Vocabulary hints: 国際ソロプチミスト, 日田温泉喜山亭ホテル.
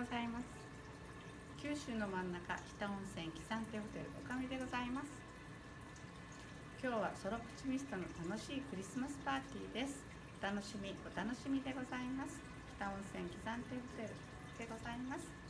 ございます。九州の真ん中、日田温泉喜山亭ホテルおかみでございます。今日はソロプチミストの楽しいクリスマスパーティーです。お楽しみでございます。日田温泉喜山亭ホテルでございます。